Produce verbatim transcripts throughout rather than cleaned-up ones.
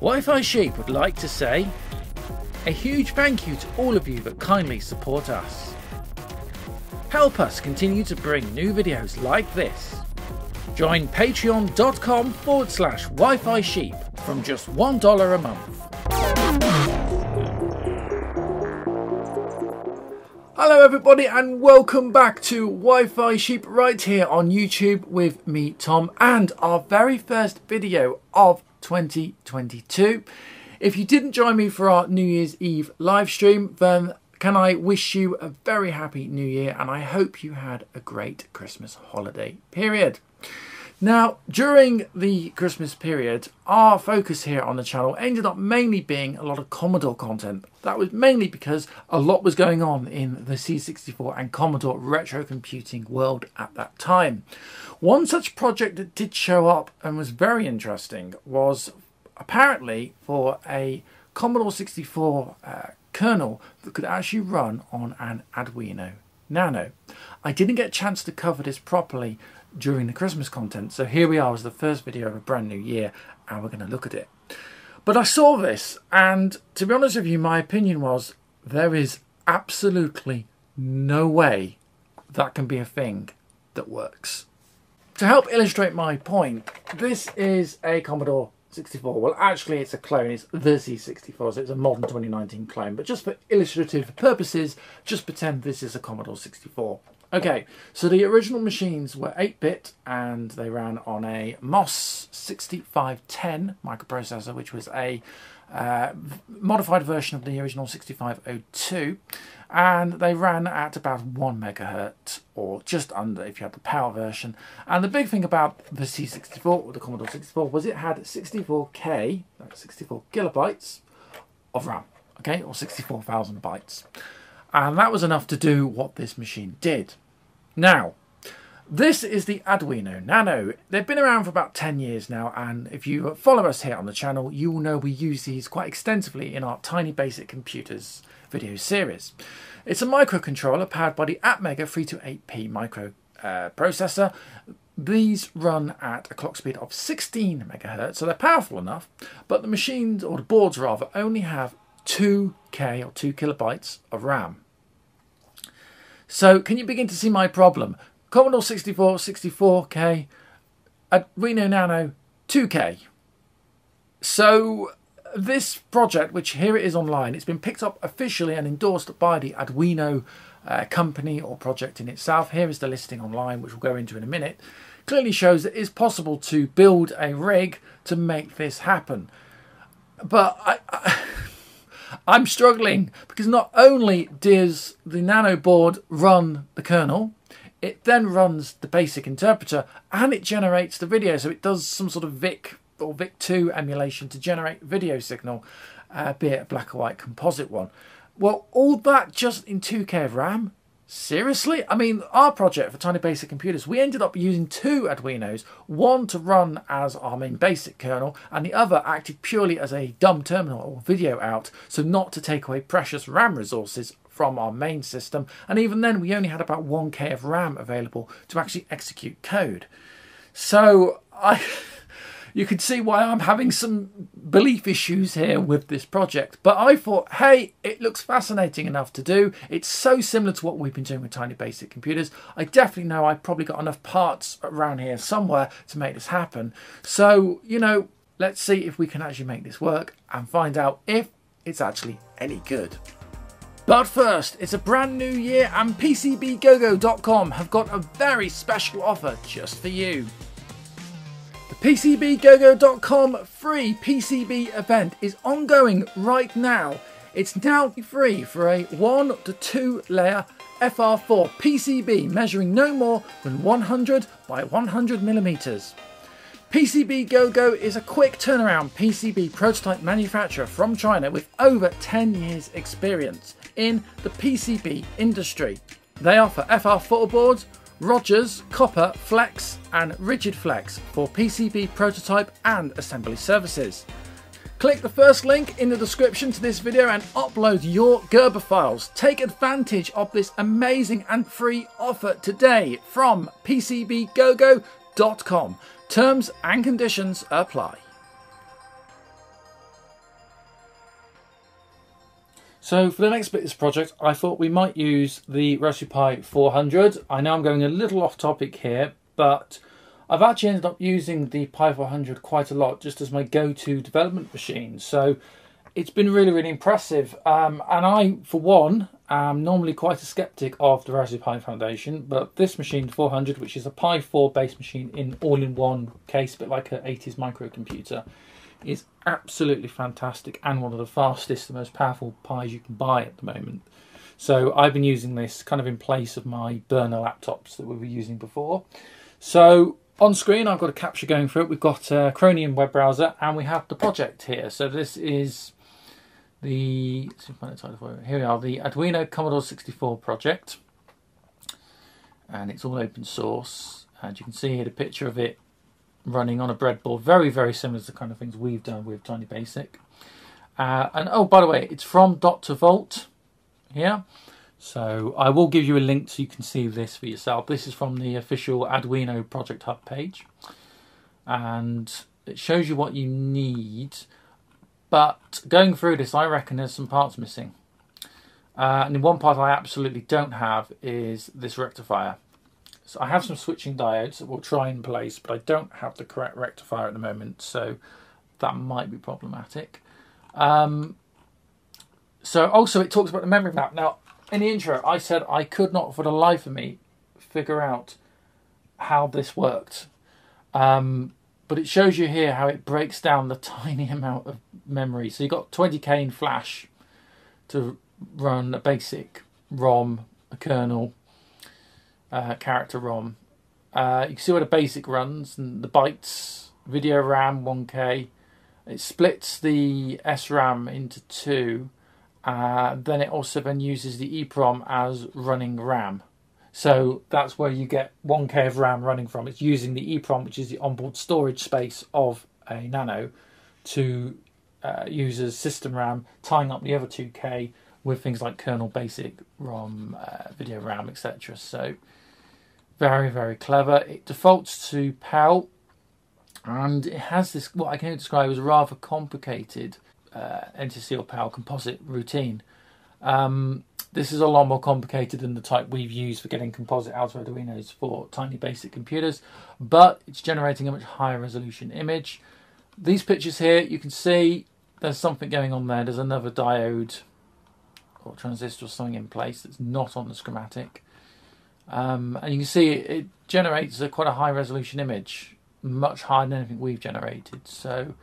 Wi-Fi Sheep would like to say a huge thank you to all of you that kindly support us. Help us continue to bring new videos like this. Join patreon.com forward slash Wi-Fi Sheep from just one dollar a month. Hello everybody and welcome back to Wi-Fi Sheep right here on YouTube with me, Tom, and our very first video of twenty twenty-two. If you didn't join me for our New Year's Eve live stream, then can I wish you a very happy New Year, and I hope you had a great Christmas holiday period. Now, during the Christmas period, our focus here on the channel ended up mainly being a lot of Commodore content. That was mainly because a lot was going on in the C sixty-four and Commodore retro computing world at that time. One such project that did show up and was very interesting was apparently for a Commodore sixty-four uh, kernel that could actually run on an Arduino Nano. I didn't get a chance to cover this properly during the Christmas content, so here we are as the first video of a brand new year and we're going to look at it. But I saw this and, to be honest with you, my opinion was there is absolutely no way that can be a thing that works. To help illustrate my point, this is a Commodore sixty-four. Well, actually it's a clone, it's the C sixty-four, so it's a modern twenty nineteen clone, but just for illustrative purposes, just pretend this is a Commodore sixty-four. Okay, so the original machines were eight bit and they ran on a M O S sixty-five ten microprocessor, which was a uh, modified version of the original sixty-five oh two, and they ran at about one megahertz, or just under if you had the power version. And the big thing about the C sixty-four, or the Commodore sixty-four, was it had sixty-four K, that's sixty-four kilobytes of RAM, okay, or sixty-four thousand bytes. And that was enough to do what this machine did. Now, this is the Arduino Nano. They've been around for about ten years now, and if you follow us here on the channel, you will know we use these quite extensively in our Tiny Basic Computers video series. It's a microcontroller powered by the Atmega three twenty-eight P micro uh, processor. These run at a clock speed of sixteen megahertz, so they're powerful enough, but the machines, or the boards rather, only have two K or two kilobytes of RAM. So can you begin to see my problem? Commodore sixty-four, sixty-four K, Arduino Nano, two K. So this project, which here it is online, it's been picked up officially and endorsed by the Arduino uh, company or project in itself. Here is the listing online, which we'll go into in a minute. Clearly shows that it is possible to build a rig to make this happen. But I... I I'm struggling, because not only does the Nano board run the kernel, it then runs the BASIC interpreter and it generates the video. So it does some sort of VIC or VIC two emulation to generate video signal, uh, be it a black or white composite one. Well, all that just in two K of RAM? Seriously? I mean, our project for Tiny Basic Computers, we ended up using two Arduinos, one to run as our main BASIC kernel and the other acted purely as a dumb terminal or video out, so not to take away precious RAM resources from our main system, and even then we only had about one K of RAM available to actually execute code. So I... You can see why I'm having some belief issues here with this project. But I thought, hey, it looks fascinating enough to do. It's so similar to what we've been doing with Tiny Basic Computers. I definitely know I've probably got enough parts around here somewhere to make this happen. So, you know, let's see if we can actually make this work and find out if it's actually any good. But first, it's a brand new year and P C B Go Go dot com have got a very special offer just for you. P C B Go Go dot com free P C B event is ongoing right now. It's now free for a one to two layer F R four P C B measuring no more than one hundred by one hundred millimeters. PCBGoGo is a quick turnaround P C B prototype manufacturer from China with over ten years experience in the P C B industry. They offer F R four boards, Rogers, Copper, Flex and Rigid Flex for P C B prototype and assembly services. Click the first link in the description to this video and upload your Gerber files. Take advantage of this amazing and free offer today from P C B Go Go dot com. Terms and conditions apply. So for the next bit of this project, I thought we might use the Raspberry Pi four hundred. I know I'm going a little off topic here, but I've actually ended up using the Pi four hundred quite a lot just as my go-to development machine. So it's been really, really impressive. Um, and I, for one, am normally quite a skeptic of the Raspberry Pi Foundation, but this machine, four hundred, which is a Pi four based machine in all-in-one case, a bit like an eighties microcomputer, is absolutely fantastic and one of the fastest, the most powerful Pis you can buy at the moment. So I've been using this kind of in place of my burner laptops that we were using before. So on screen, I've got a capture going through it. We've got a Chromium web browser and we have the project here. So this is the, here we are, the Arduino Commodore sixty-four project. And it's all open source. And you can see here the picture of it running on a breadboard, very very similar to the kind of things we've done with Tiny Basic. Uh, and oh, by the way, it's from Doctor Vault here, so I will give you a link so you can see this for yourself. This is from the official Arduino Project Hub page, and it shows you what you need, but going through this I reckon there's some parts missing, uh, and the one part I absolutely don't have is this rectifier. So I have some switching diodes that we'll try in place, but I don't have the correct rectifier at the moment, so that might be problematic. Um, so also it talks about the memory map. Now, in the intro, I said I could not for the life of me figure out how this worked. Um, but it shows you here how it breaks down the tiny amount of memory. So you've got twenty K in flash to run a basic ROM, a kernel, Uh, character ROM. Uh, you can see where the basic runs and the bytes, video RAM one K. It splits the S RAM into two. Uh, then it also then uses the EEPROM as running RAM. So that's where you get one K of RAM running from. It's using the EEPROM, which is the onboard storage space of a Nano, to uh, use as system RAM, tying up the other two K with things like kernel, basic, ROM, uh, video RAM, et cetera. So very, very clever. It defaults to P A L, and it has this, what I can describe as a rather complicated uh, N T C or P A L composite routine. Um, this is a lot more complicated than the type we've used for getting composite out of Arduinos for tiny basic computers, but it's generating a much higher resolution image. These pictures here, you can see there's something going on there. There's another diode or transistor or something in place that's not on the schematic. Um, and you can see it, it generates a, quite a high resolution image, much higher than anything we've generated. So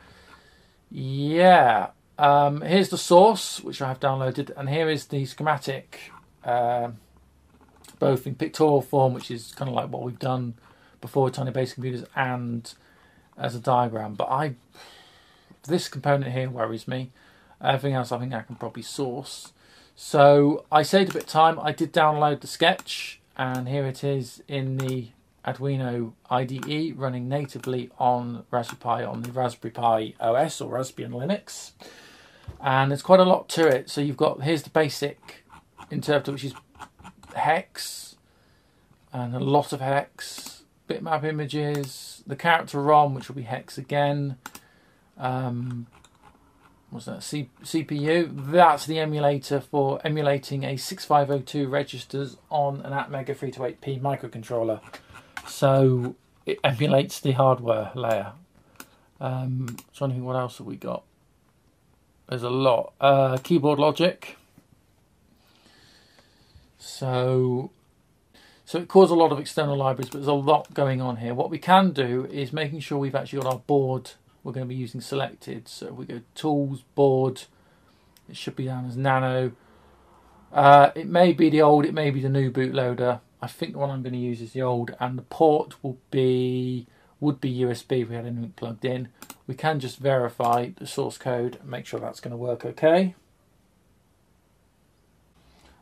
yeah, um, here's the source, which I have downloaded, and here is the schematic, uh, both in pictorial form, which is kind of like what we've done before with Tiny Basic Computers, and as a diagram. But I, this component here worries me. Everything else I think I can probably source. So I saved a bit of time. I did download the sketch, and here it is in the Arduino I D E running natively on Raspberry Pi, on the Raspberry Pi O S or Raspbian Linux. And there's quite a lot to it. So you've got, here's the basic interpreter, which is hex, and a lot of hex, bitmap images, the character ROM, which will be hex again. Um, What's that? C CPU. That's the emulator for emulating a sixty-five oh two registers on an Atmega three twenty-eight P microcontroller. So it emulates the hardware layer. Um, I'm trying to think what else have we got. There's a lot. Uh, keyboard logic. So, so it calls a lot of external libraries, but there's a lot going on here. What we can do is making sure we've actually got our board we're going to be using selected. So we go tools, board, it should be down as Nano. Uh, it may be the old, it may be the new bootloader. I think the one I'm going to use is the old, and the port will be, would be U S B if we had anything plugged in. We can just verify the source code and make sure that's going to work okay.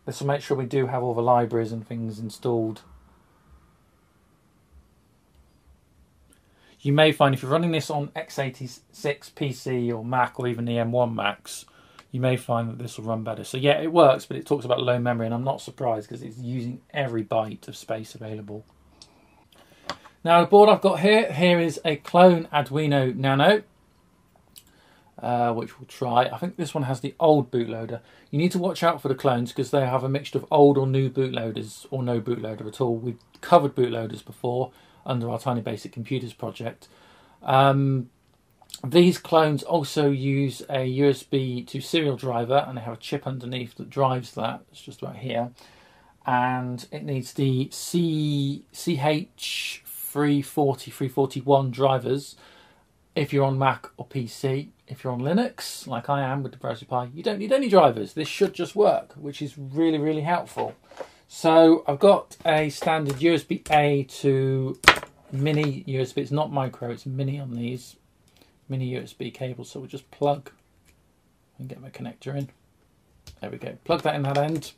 This will make sure we do have all the libraries and things installed. You may find if you're running this on x eighty-six P C or Mac, or even the M one Macs, you may find that this will run better. So yeah, it works, but it talks about low memory, and I'm not surprised because it's using every byte of space available. Now the board I've got here, here is a clone Arduino Nano. uh, which we'll try. I think this one has the old bootloader. You need to watch out for the clones because they have a mixture of old or new bootloaders or no bootloader at all. We've covered bootloaders before under our Tiny Basic Computers project. Um, these clones also use a U S B to serial driver, and they have a chip underneath that drives that. It's just about here. And it needs the C H three forty, three forty-one drivers if you're on Mac or P C. If you're on Linux, like I am with the Raspberry Pi, you don't need any drivers. This should just work, which is really, really helpful. So I've got a standard U S B A to mini U S B. It's not micro, it's mini on these. Mini U S B cable. So we'll just plug and get my connector in. There we go. Plug that in that end.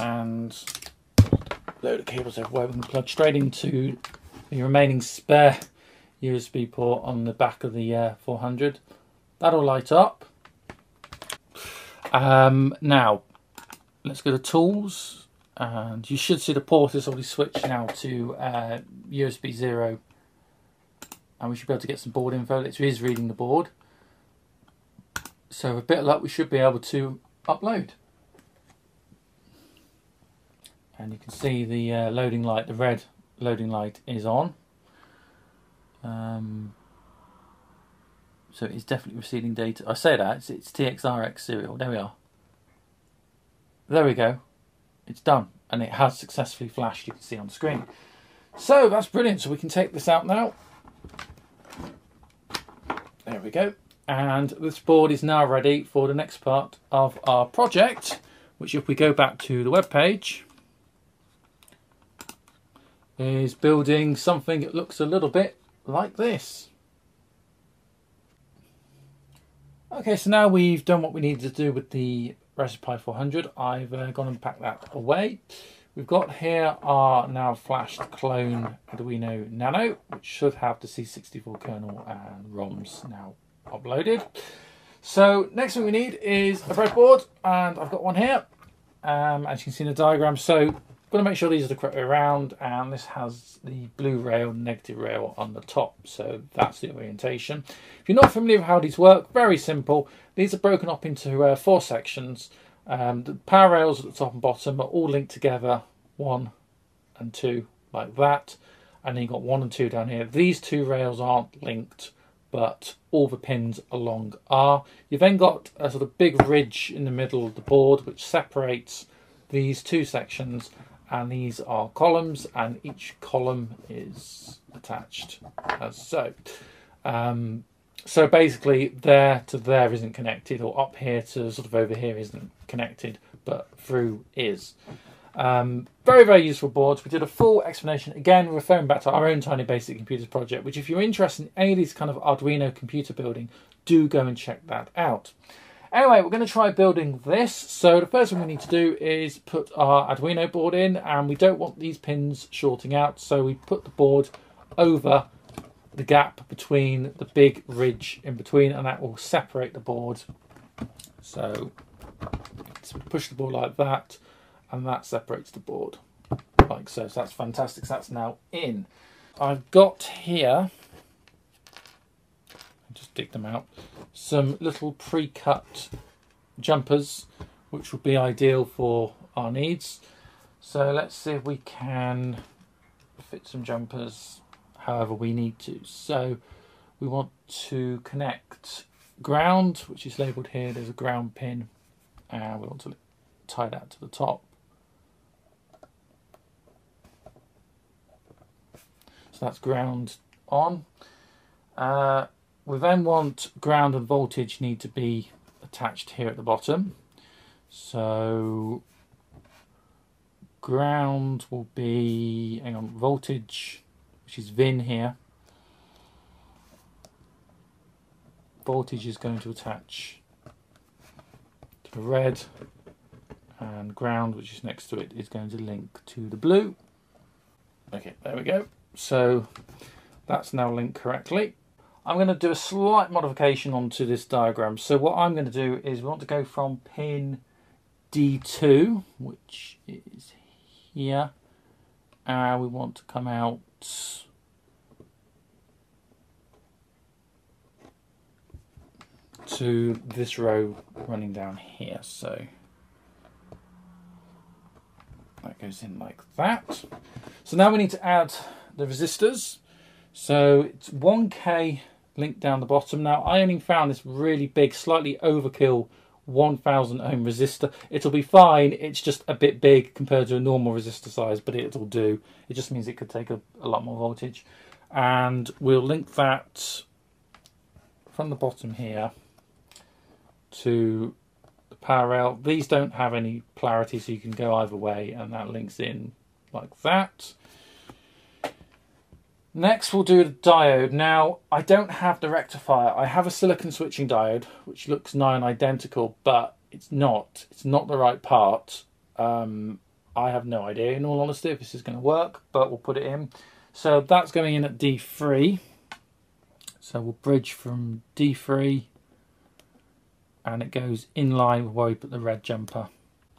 And load of cables everywhere. We can plug straight into the remaining spare U S B port on the back of the uh, four hundred. That'll light up. Um, now, let's go to Tools. And you should see the port is already switched now to uh, U S B zero. And we should be able to get some board info. It is reading the board. So with a bit of luck, we should be able to upload. And you can see the uh, loading light, the red loading light is on. Um, so it's definitely receiving data. I say that, it's, it's T X R X serial. There we are. There we go. It's done. And it has successfully flashed, you can see on the screen. So that's brilliant. So we can take this out now. There we go. And this board is now ready for the next part of our project, which if we go back to the web page, is building something that looks a little bit like this. Okay, so now we've done what we needed to do with the Raspberry Pi four hundred. I've uh, gone and packed that away. We've got here our now flashed clone Arduino Nano, which should have the C sixty-four kernel and ROMs now uploaded. So next thing we need is a breadboard, and I've got one here, um, as you can see in the diagram. So going to make sure these are the correct way around, and this has the blue rail, negative rail on the top, so that's the orientation. If you're not familiar with how these work, very simple. These are broken up into uh, four sections. Um, the power rails at the top and bottom are all linked together, one and two, like that. And then you've got one and two down here. These two rails aren't linked, but all the pins along are. You've then got a sort of big ridge in the middle of the board, which separates these two sections. And these are columns, and each column is attached as so. Um, so basically, there to there isn't connected, or up here to sort of over here isn't connected, but through is. Um, very, very useful boards. We did a full explanation. Again, referring back to our own Tiny Basic Computers project, which if you're interested in any of these kind of Arduino computer building, do go and check that out. Anyway, we're going to try building this. So the first thing we need to do is put our Arduino board in, and we don't want these pins shorting out. So we put the board over the gap between the big ridge in between, and that will separate the board. So push the board like that, and that separates the board like so. So that's fantastic. So that's now in. I've got here, just dig them out, some little pre-cut jumpers, which would be ideal for our needs. So let's see if we can fit some jumpers however we need to. So we want to connect ground, which is labelled here. There's a ground pin, and we want to tie that to the top. So that's ground on. Uh, We then want ground and voltage need to be attached here at the bottom. So ground will be, hang on, voltage, which is V I N here. Voltage is going to attach to the red, and ground, which is next to it, is going to link to the blue. Okay, there we go. So that's now linked correctly. I'm going to do a slight modification onto this diagram. So what I'm going to do is we want to go from pin D two, which is here, and we want to come out to this row running down here, so that goes in like that. So now we need to add the resistors. So it's one K linked down the bottom. Now I only found this really big, slightly overkill one thousand ohm resistor. It'll be fine, it's just a bit big compared to a normal resistor size, but it'll do. It just means it could take a, a lot more voltage. And we'll link that from the bottom here to the power out. These don't have any polarity, so you can go either way, and that links in like that. Next we'll do the diode. Now I don't have the rectifier. I have a silicon switching diode which looks nigh and identical, but it's not. It's not the right part. Um, I have no idea in all honesty if this is going to work, but we'll put it in. So that's going in at D three. So we'll bridge from D three and it goes in line with where we put the red jumper.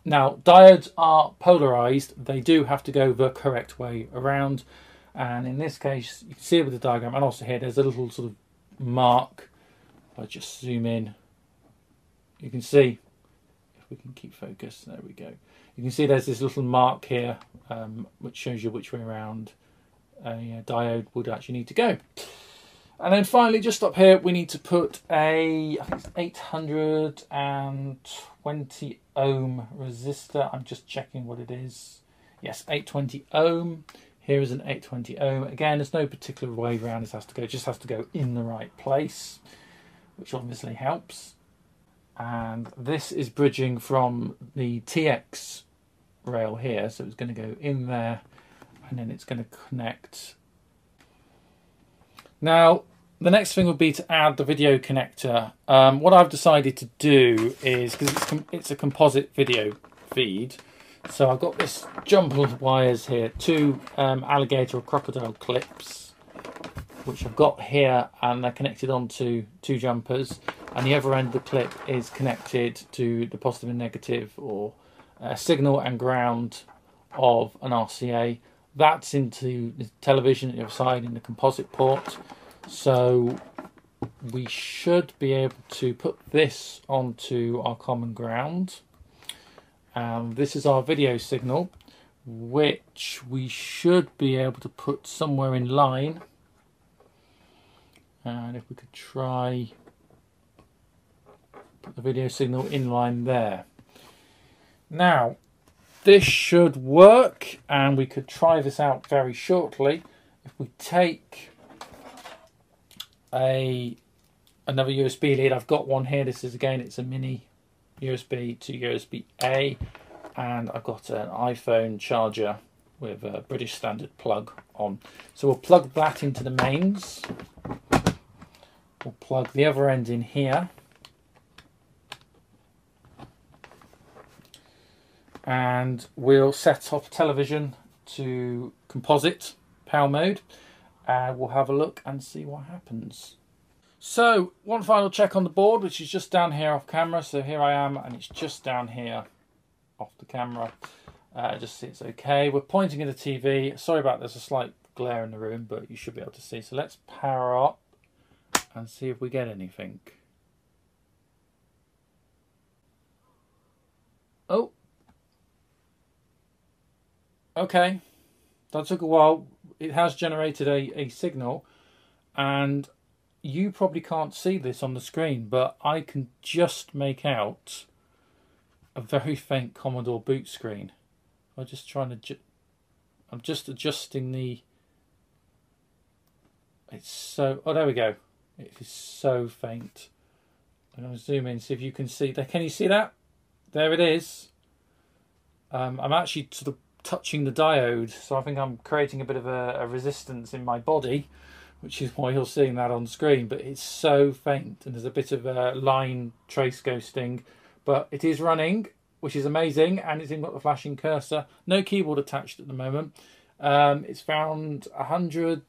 Now diodes are polarized. They do have to go the correct way around. And in this case, you can see it with the diagram, and also here there's a little sort of mark. If I just zoom in, you can see, if we can keep focus, there we go. You can see there's this little mark here, um, which shows you which way around a diode would actually need to go. And then finally, just up here, we need to put a, I think it's eight hundred twenty ohm resistor. I'm just checking what it is. Yes, eight hundred twenty ohm. Here is an eight hundred twenty ohm. Again, there's no particular way around this has to go. It just has to go in the right place, which obviously helps. And this is bridging from the T X rail here. So it's going to go in there and then it's going to connect. Now, the next thing would be to add the video connector. Um, what I've decided to do is, because it's, com it's a composite video feed, so I've got this jumble of wires here, two um, alligator or crocodile clips, which I've got here, and they're connected onto two jumpers, and the other end of the clip is connected to the positive and negative, or uh, signal and ground of an R C A. That's into the television at the other side in the composite port. So we should be able to put this onto our common ground. Um, this is our video signal, which we should be able to put somewhere in line. And if we could try put the video signal in line there. Now, this should work, and we could try this out very shortly. If we take a another U S B lead, I've got one here. This is again, it's a mini U S B to U S B A, and I've got an iPhone charger with a British standard plug on. So we'll plug that into the mains. We'll plug the other end in here. And we'll set up television to composite power mode. And we'll have a look and see what happens. So one final check on the board, which is just down here off camera. So here I am, and it's just down here off the camera. Uh, just see it's okay. We're pointing at the T V. Sorry about there's a slight glare in the room, but you should be able to see. So let's power up and see if we get anything. Oh. Okay. That took a while. It has generated a, a signal, and you probably can't see this on the screen, but I can just make out a very faint Commodore boot screen. I'm just trying to, ju I'm just adjusting the, it's so, oh there we go, it is so faint. And I'll zoom in, see if you can see that. Can you see that? There it is. Um, I'm actually sort of touching the diode, so I think I'm creating a bit of a, a resistance in my body, which is why you're seeing that on screen, but it's so faint, and there's a bit of a line trace ghosting, but it is running, which is amazing, and it's even got the flashing cursor. No keyboard attached at the moment. Um, it's found one hundred,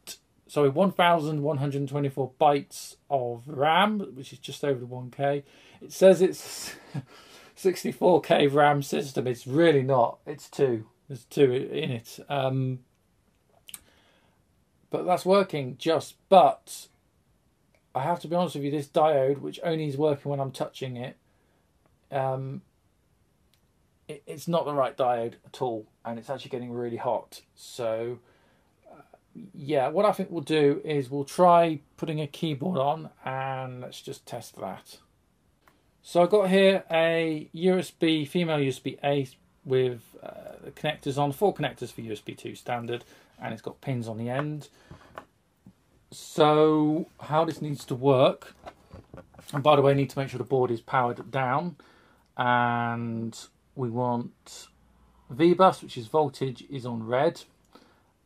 sorry, one thousand one hundred twenty-four bytes of RAM, which is just over the one K. It says it's sixty-four K RAM system. It's really not. It's two. There's two in it. Um, But that's working just, but I have to be honest with you, this diode, which only is working when I'm touching it, um, it it's not the right diode at all, and it's actually getting really hot. So uh, yeah, what I think we'll do is we'll try putting a keyboard on, and let's just test that. So I've got here a U S B, female U S B A with uh, the connectors on, four connectors for U S B two standard, and it's got pins on the end. So how this needs to work, and by the way, I need to make sure the board is powered down, and we want V bus, which is voltage, is on red,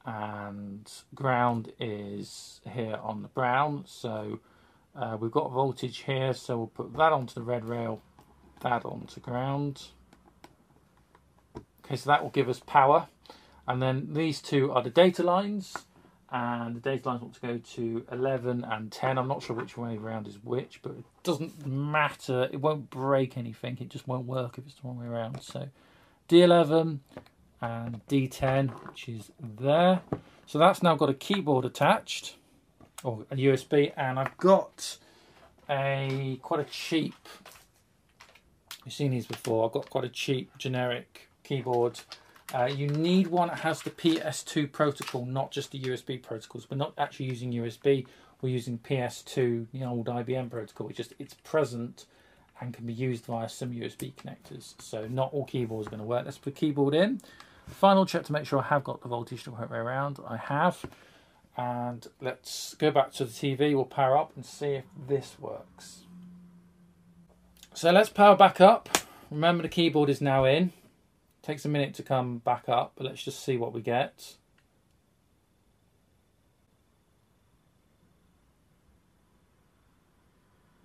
and ground is here on the brown. So uh, we've got voltage here, so we'll put that onto the red rail, that onto ground. Okay, so that will give us power, and then these two are the data lines, and the data lines want to go to eleven and ten. I'm not sure which way around is which, but it doesn't matter, it won't break anything, it just won't work if it's the wrong way around. So D eleven and D ten, which is there. So that's now got a keyboard attached, or a U S B, and I've got a quite a cheap, you've seen these before, I've got quite a cheap generic keyboard. Uh, you need one that has the P S two protocol, not just the U S B protocols. We're not actually using U S B, we're using P S two, the old I B M protocol. It's just, it's present and can be used via some U S B connectors. So not all keyboards are going to work. Let's put a keyboard in. Final check to make sure I have got the voltage the right way around. I have. And let's go back to the T V, we'll power up and see if this works. So let's power back up. Remember, the keyboard is now in. Takes a minute to come back up, but let's just see what we get.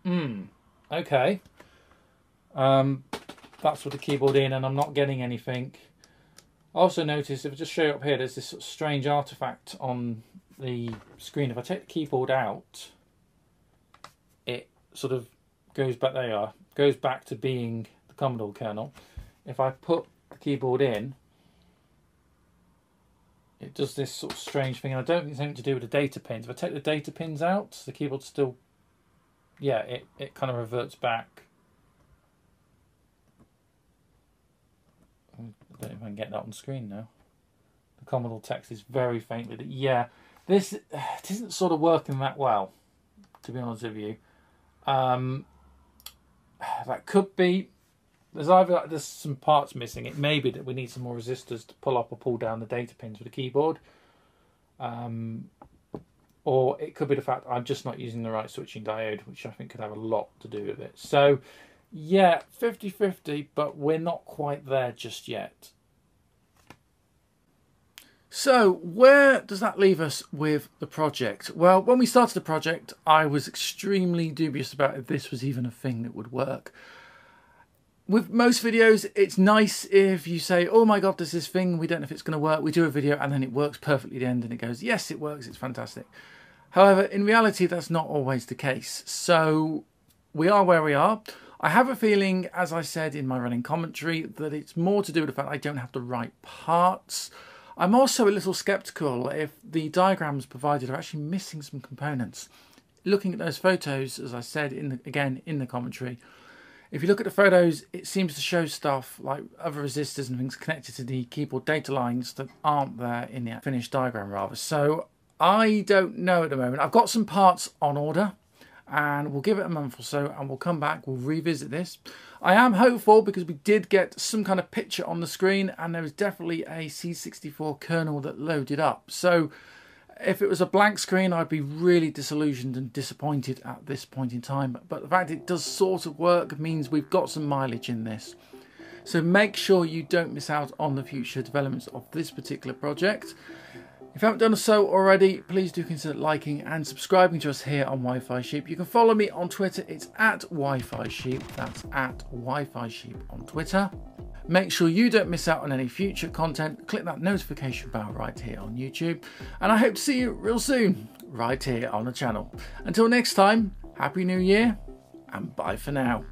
Hmm, okay. Um, that's with the keyboard in, and I'm not getting anything. I also noticed, if I just show you up here, there's this sort of strange artifact on the screen. If I take the keyboard out, it sort of goes back, there you are, goes back to being the Commodore kernel. If I put keyboard in, it does this sort of strange thing, and I don't think it's anything to do with the data pins. If I take the data pins out, the keyboard still, yeah, it, it kind of reverts back. I don't know if I can get that on screen now. The Commodore text is very faintly, yeah, this it isn't sort of working that well, to be honest with you. Um, that could be, There's either there's some parts missing. It may be that we need some more resistors to pull up or pull down the data pins with the keyboard. Um, or it could be the fact I'm just not using the right switching diode, which I think could have a lot to do with it. So yeah, fifty fifty, but we're not quite there just yet. So where does that leave us with the project? Well, when we started the project, I was extremely dubious about if this was even a thing that would work. With most videos, it's nice if you say, oh my god, there's this thing, we don't know if it's going to work, we do a video and then it works perfectly at the end and it goes, yes, it works, it's fantastic. However, in reality, that's not always the case. So we are where we are. I have a feeling, as I said in my running commentary, that it's more to do with the fact I don't have the right parts. I'm also a little sceptical if the diagrams provided are actually missing some components. Looking at those photos, as I said in the, again in the commentary, if you look at the photos, it seems to show stuff like other resistors and things connected to the keyboard data lines that aren't there in the finished diagram, rather. So I don't know at the moment. I've got some parts on order, and we'll give it a month or so and we'll come back, we'll revisit this. I am hopeful because we did get some kind of picture on the screen, and there was definitely a C sixty-four kernel that loaded up. So if it was a blank screen, I'd be really disillusioned and disappointed at this point in time. But the fact it does sort of work means we've got some mileage in this. So make sure you don't miss out on the future developments of this particular project. If you haven't done so already, please do consider liking and subscribing to us here on Wi-Fi Sheep. You can follow me on Twitter, it's at Wi-Fi Sheep, that's at Wi-Fi Sheep on Twitter. Make sure you don't miss out on any future content. Click that notification bell right here on YouTube. And I hope to see you real soon, right here on the channel. Until next time, Happy New Year and bye for now.